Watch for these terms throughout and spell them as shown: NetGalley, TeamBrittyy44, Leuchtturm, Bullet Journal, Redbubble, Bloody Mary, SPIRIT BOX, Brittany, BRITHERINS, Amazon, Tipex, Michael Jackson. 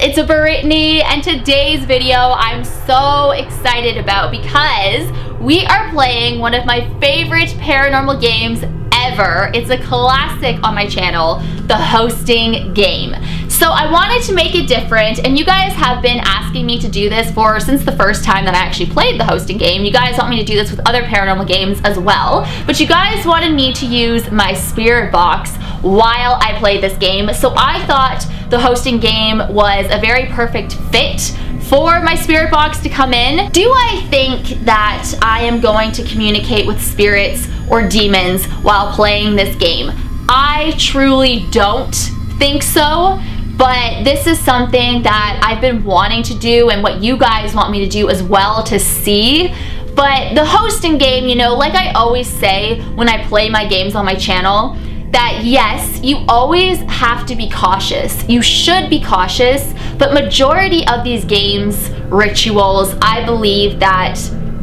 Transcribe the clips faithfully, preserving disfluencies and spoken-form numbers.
it's Brittany, and today's video I'm so excited about because we are playing one of my favorite paranormal games ever. It's a classic on my channel, the hosting game. So I wanted to make it different, and you guys have been asking me to do this for since the first time that I actually played the hosting game. You guys want me to do this with other paranormal games as well, but you guys wanted me to use my spirit box while I played this game. So I thought the hosting game was a very perfect fit for my spirit box to come in. Do I think that I am going to communicate with spirits or demons while playing this game? I truly don't think so, but this is something that I've been wanting to do and what you guys want me to do as well to see. But the hosting game, you know, like I always say when I play my games on my channel, that yes, you always have to be cautious. You should be cautious, but majority of these games, rituals, I believe that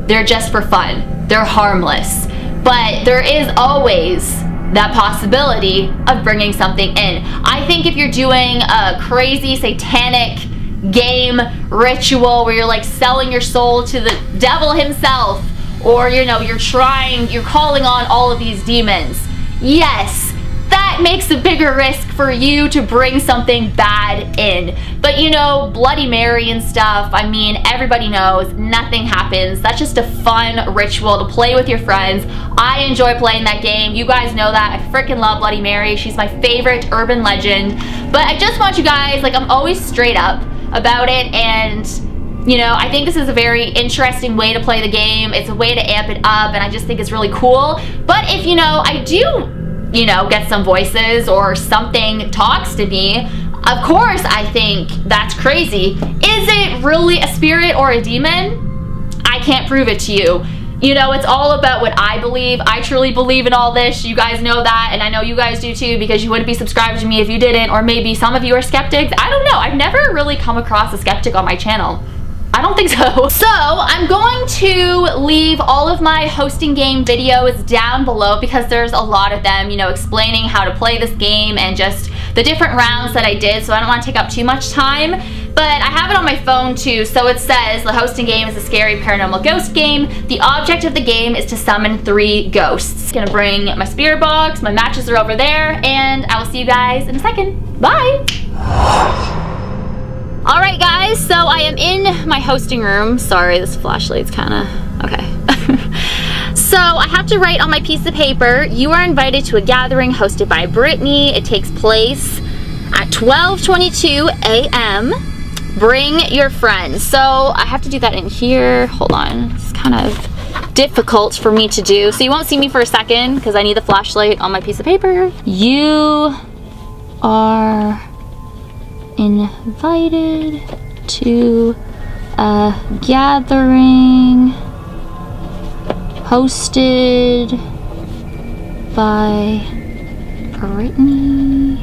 they're just for fun. They're harmless. But there is always that possibility of bringing something in. I think if you're doing a crazy satanic game ritual where you're like selling your soul to the devil himself, or you know, you're trying, you're calling on all of these demons, yes, that makes a bigger risk for you to bring something bad in. But you know, Bloody Mary and stuff, I mean, everybody knows nothing happens. That's just a fun ritual to play with your friends. I enjoy playing that game. You guys know that. I freaking love Bloody Mary. She's my favorite urban legend. But I just want you guys, like, I'm always straight up about it, and you know, I think this is a very interesting way to play the game. It's a way to amp it up, and I just think it's really cool. But if, you know, I do, you know, get some voices or something talks to me, of course I think that's crazy. Is it really a spirit or a demon? I can't prove it to you. You know, it's all about what I believe. I truly believe in all this. You guys know that, and I know you guys do too, because you wouldn't be subscribed to me if you didn't, or maybe some of you are skeptics. I don't know. I've never really come across a skeptic on my channel. I don't think so. So I'm going to leave all of my hosting game videos down below because there's a lot of them, you know, explaining how to play this game and just the different rounds that I did, so I don't want to take up too much time. But I have it on my phone too, so it says the hosting game is a scary paranormal ghost game. The object of the game is to summon three ghosts. I'm gonna bring my spirit box, my matches are over there, and I will see you guys in a second. Bye! Alright guys, so I am in my hosting room. Sorry, this flashlight's kinda, okay. So I have to write on my piece of paper, you are invited to a gathering hosted by Brittany. It takes place at twelve twenty-two a m Bring your friends. So I have to do that in here. Hold on, it's kind of difficult for me to do. So you won't see me for a second because I need the flashlight on my piece of paper. You are invited to a gathering hosted by Brittany.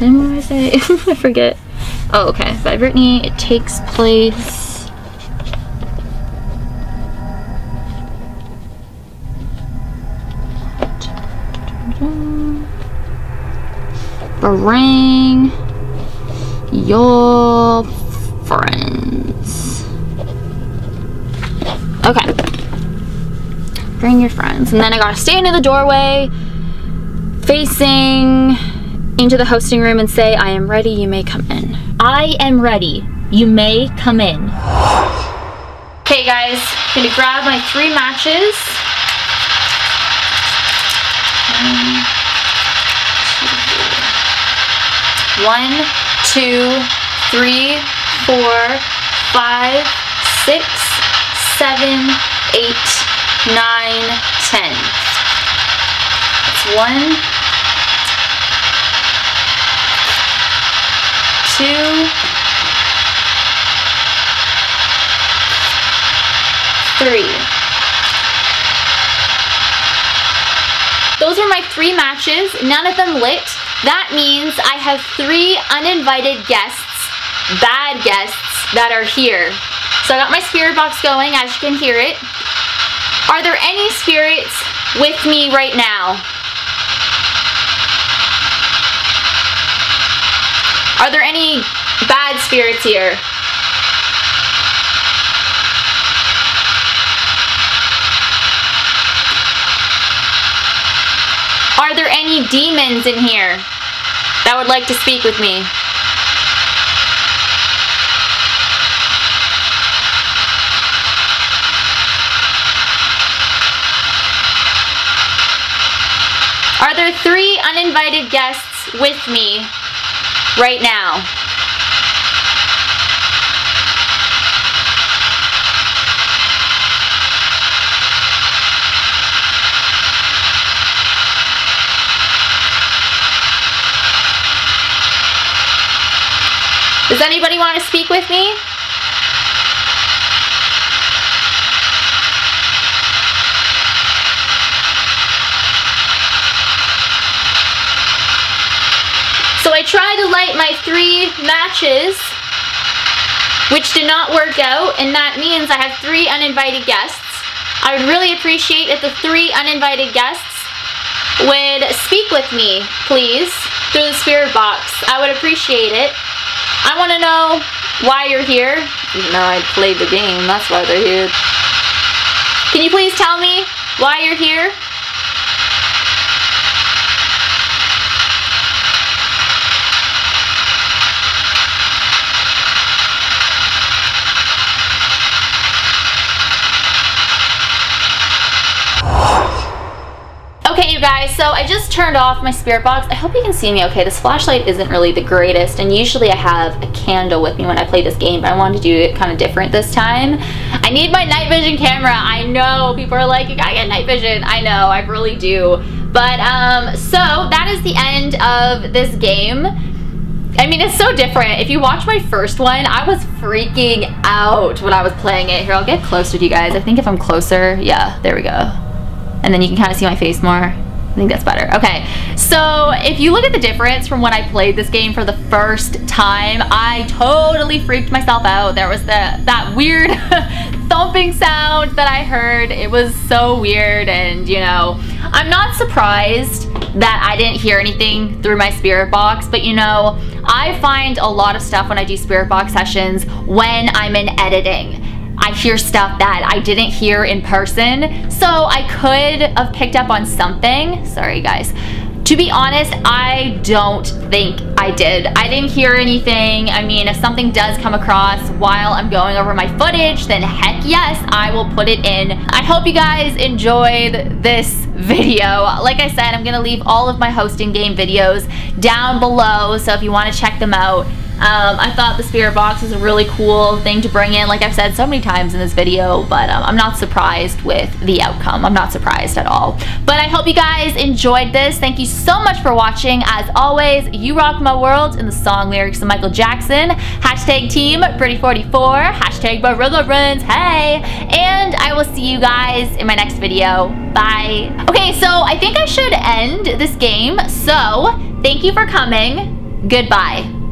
Then what did I say? I forget. Oh, okay. By Brittany, it takes place Bring your friends. Okay. Bring your friends. And then I gotta stand in the doorway facing into the hosting room and say, I am ready, you may come in. I am ready, you may come in. Okay guys, I'm gonna grab my three matches. Um, One, two, three, four, five, six, seven, eight, nine, ten. That's one, two, three. Those are my three matches, none of them lit. That means I have three uninvited guests, bad guests, that are here. So I got my spirit box going, as you can hear it. Are there any spirits with me right now? Are there any bad spirits here? Are there any demons in here that would like to speak with me? Are there three uninvited guests with me right now? Does anybody want to speak with me? So I tried to light my three matches, which did not work out, and that means I have three uninvited guests. I would really appreciate if the three uninvited guests would speak with me, please, through the spirit box. I would appreciate it. I want to know why you're here. Even though I played the game, that's why they're here. Can you please tell me why you're here? Okay, you guys, so I just turned off my spirit box. I hope you can see me okay. This flashlight isn't really the greatest, and usually I have a candle with me when I play this game, but I wanted to do it kind of different this time. I need my night vision camera. I know people are like, you gotta get night vision. I know, I really do. But, um, so that is the end of this game. I mean, it's so different. If you watch my first one, I was freaking out when I was playing it. Here, I'll get closer to you guys. I think if I'm closer, yeah, there we go. And then you can kind of see my face more. I think that's better. Okay, so if you look at the difference from when I played this game for the first time, I totally freaked myself out. There was the, that weird thumping sound that I heard. It was so weird, and you know, I'm not surprised that I didn't hear anything through my spirit box, but you know, I find a lot of stuff when I do spirit box sessions when I'm in editing. I hear stuff that I didn't hear in person, so I could have picked up on something. Sorry guys. To be honest, I don't think I did. I didn't hear anything. I mean, if something does come across while I'm going over my footage, then heck yes, I will put it in. I hope you guys enjoyed this video. Like I said, I'm gonna leave all of my hosting game videos down below, so if you wanna check them out. Um, I thought the spirit box was a really cool thing to bring in, like I've said so many times in this video, but um, I'm not surprised with the outcome. I'm not surprised at all. But I hope you guys enjoyed this. Thank you so much for watching. As always, you rock my world in the song lyrics of Michael Jackson. Hashtag team Britty forty-four. Hashtag BRITHERINS. Hey! And I will see you guys in my next video. Bye. Okay, so I think I should end this game. So, thank you for coming. Goodbye.